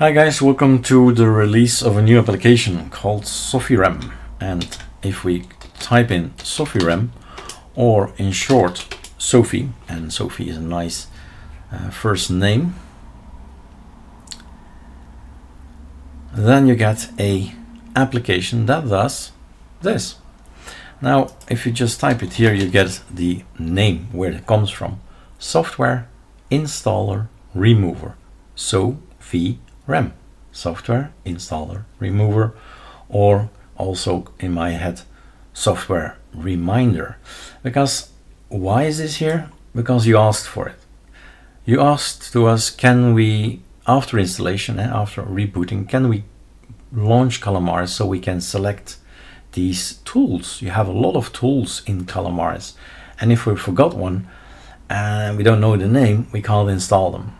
Hi guys, welcome to the release of a new application called Sofirem. And if we type in Sofirem, or in short Sophie, and Sophie is a nice first name, then you get a application that does this. Now if you just type it here, you get the name where it comes from: software installer remover, Sophie Rem, software installer remover, or also in my head software reminder. Because why is this here? Because you asked for it. You asked to us, can we, after installation and after rebooting, can we launch Calamares so we can select these tools? You have a lot of tools in Calamares, and if we forgot one and we don't know the name, we can't install them.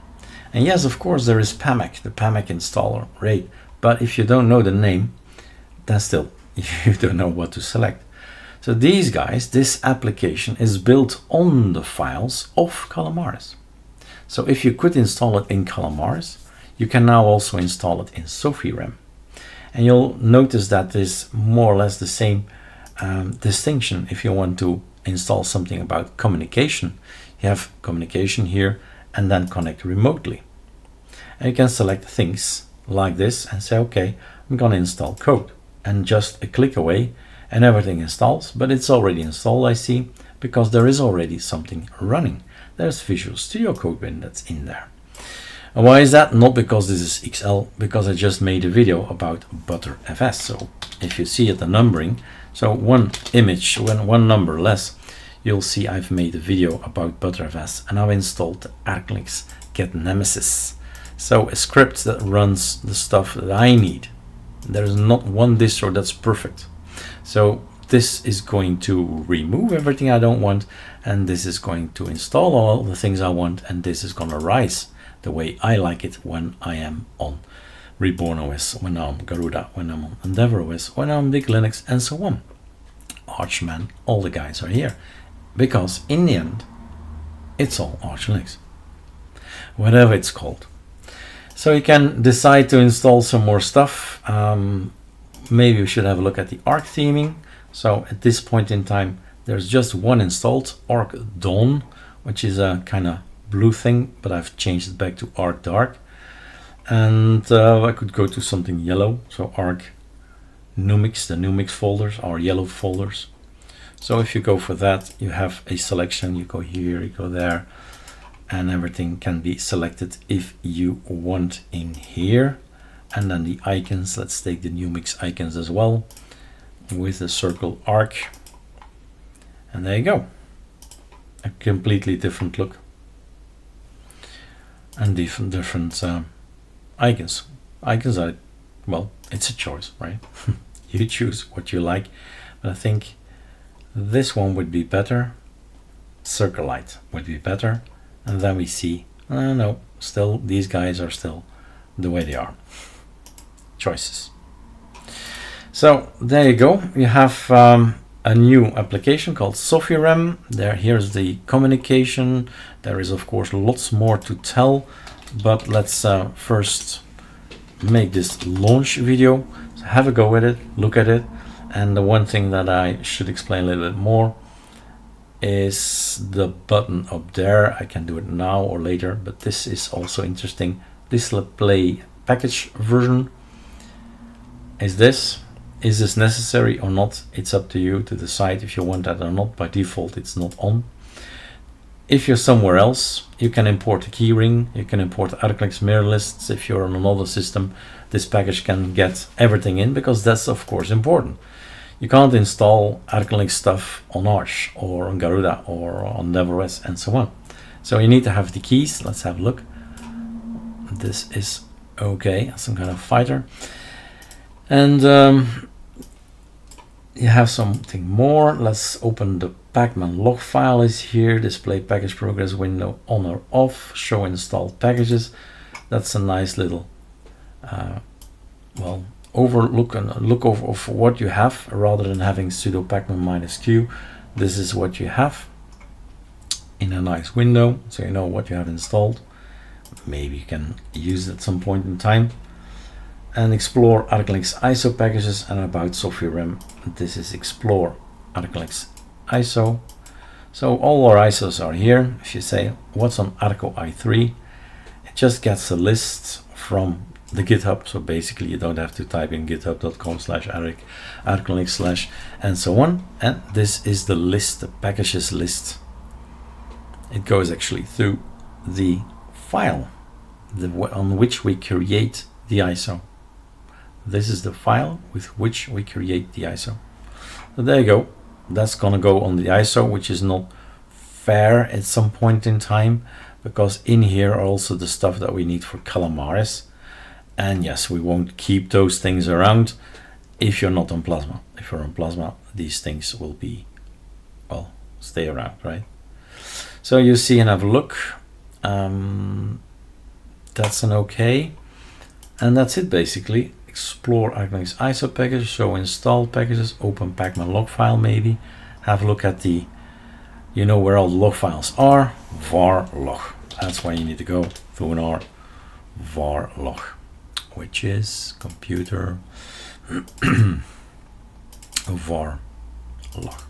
And yes, of course, there is PAMAC, the PAMAC installer rate. But if you don't know the name, then still, you don't know what to select. So these guys, this application is built on the files of Calamares. So if you could install it in Calamares, you can now also install it in Sofirem. And you'll notice that there's more or less the same distinction. If you want to install something about communication, you have communication here, and then connect remotely. And you can select things like this and say, okay, I'm gonna install code, and just a click away and everything installs. But it's already installed, I see, because there is already something running. There's Visual Studio Code that's in there. And why is that? Not because this is XL, because I just made a video about ButterFS. So if you see it, the numbering, so one image, one number less, you'll see I've made a video about ButterFS, and I've installed ArcoLinux Get Nemesis. So a script that runs the stuff that I need. There is not one distro that's perfect. So this is going to remove everything I don't want, and this is going to install all the things I want, and this is going to rise the way I like it when I am on Reborn OS, when I'm Garuda, when I'm on Endeavour OS, when I'm Big Linux, and so on. Archman, all the guys are here. Because in the end, it's all ArcoLinux, whatever it's called. So you can decide to install some more stuff. Maybe you should have a look at the Arc theming. So at this point in time, there's just one installed, Arc Dawn, which is a kind of blue thing, but I've changed it back to Arc Dark. And I could go to something yellow. So Arc Numix, the Numix folders are yellow folders. So if you go for that, you have a selection, you go here, you go there, and everything can be selected if you want in here. And then the icons, let's take the Numix icons as well, with a circle arc. And there you go. A completely different look. And different icons. Icons are, well, it's a choice, right? You choose what you like, but I think this one would be better. Circle light would be better. And then we see, no, still these guys are still the way they are. Choices. So there you go. You have a new application called Sofirem. Here's the communication. There is of course lots more to tell, but let's first make this launch video. So have a go at it, look at it. And the one thing that I should explain a little bit more is the button up there. I can do it now or later, but this is also interesting. This display package version is this. Is this necessary or not? It's up to you to decide if you want that or not. By default, it's not on. If you're somewhere else, you can import a keyring, you can import ArcoLinux mirror lists. If you're on another system, this package can get everything in, because that's of course important. You can't install ArcoLinux stuff on Arch or on Garuda or on Endeavour OS and so on. So you need to have the keys. Let's have a look. This is okay, some kind of fighter. And you have something more. Let's open the pacman log file is here. Display package progress window on or off. Show installed packages. That's a nice little well, overlook and look over of what you have, rather than having sudo pacman -q. This is what you have in a nice window, so you know what you have installed. Maybe you can use it at some point in time. and explore ArcoLinux ISO packages and about Sofirem. This is explore ArcoLinux ISO. So all our ISOs are here. If you say what's on Arco i3, it just gets a list from the GitHub. So basically you don't have to type in github.com/arcolinux/ and so on. And this is the list, the packages list. It goes actually through the file on which we create the ISO. This is the file with which we create the ISO. So there you go. That's gonna go on the ISO, which is not fair at some point in time, because in here are also the stuff that we need for Calamares. And yes, we won't keep those things around if you're not on Plasma. If you're on Plasma, these things will be, well, stay around, right? So you see and have a look. That's an okay. And that's it basically. Explore ArcoLinux ISO packages, show installed packages, open pacman log file maybe. Have a look at the, you know where all the log files are, var log. That's why you need to go through an R, var log, which is computer var log.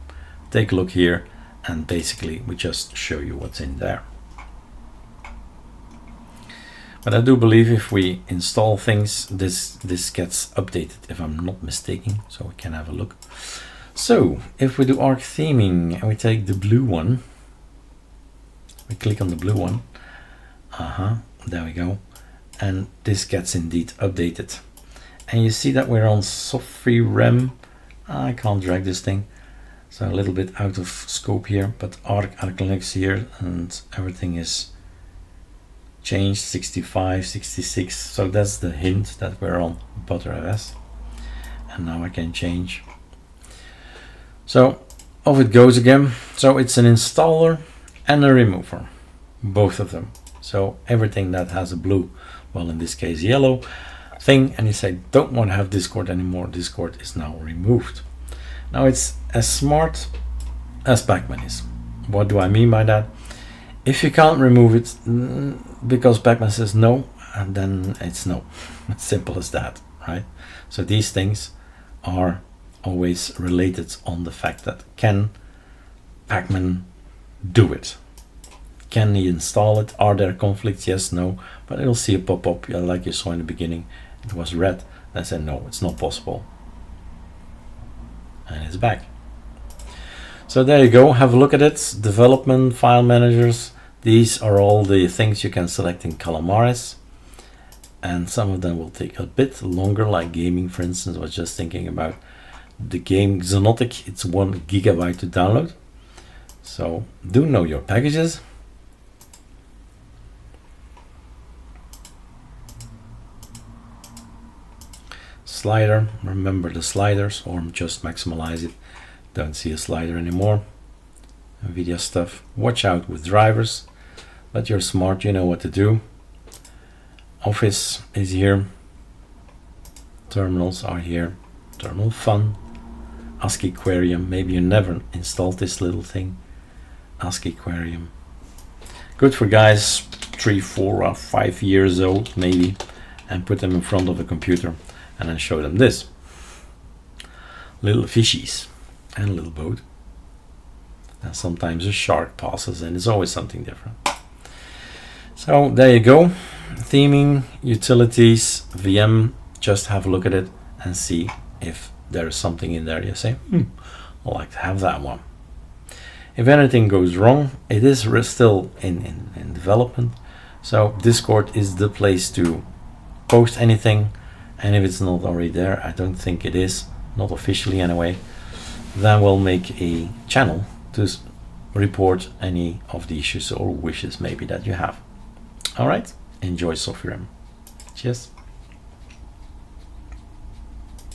Take a look here and basically we just show you what's in there. But I do believe if we install things, this gets updated, if I'm not mistaken, so we can have a look. So if we do arc theming and we take the blue one, we click on the blue one, there we go, and this gets indeed updated. And you see that we're on Sofirem. I can't drag this thing, so a little bit out of scope here, but ArcoLinux here, and everything is changed, 65, 66, so that's the hint that we're on ButterFS. And now I can change. So off it goes again. So it's an installer and a remover, both of them. So everything that has a blue, well in this case yellow thing, and you say don't want to have Discord anymore, Discord is now removed. Now it's as smart as pacman is. What do I mean by that? If you can't remove it because pacman says no, and then it's no. It's simple as that, right? So these things are always related on the fact that can pacman do it? Can he install it? Are there conflicts? Yes, no. But it'll see a pop-up like you saw in the beginning. It was red. I said no, it's not possible. And it's back. So there you go. Have a look at it. Development, file managers. These are all the things you can select in Calamares, and some of them will take a bit longer, like gaming for instance. I was just thinking about the game Xonotic. It's 1 GB to download, so do know your packages. Slider, remember the sliders, or just maximize it. Don't see a slider anymore. NVIDIA stuff. Watch out with drivers, but you're smart, you know what to do. Office is here. Terminals are here. Terminal fun. ASCII aquarium. Maybe you never installed this little thing. ASCII aquarium. Good for guys 3, 4, or 5 years old maybe, and put them in front of the computer and then show them this. Little fishies and a little boat. And sometimes a shark passes, and it's always something different. So there you go. Theming, utilities, VM. Just have a look at it and see if there is something in there you say, I'd like to have that one. If anything goes wrong, it is still in development. So Discord is the place to post anything. And if it's not already there, I don't think it is, not officially anyway, then we'll make a channel to report any of the issues or wishes maybe that you have. All right, enjoy Sofirem. Cheers.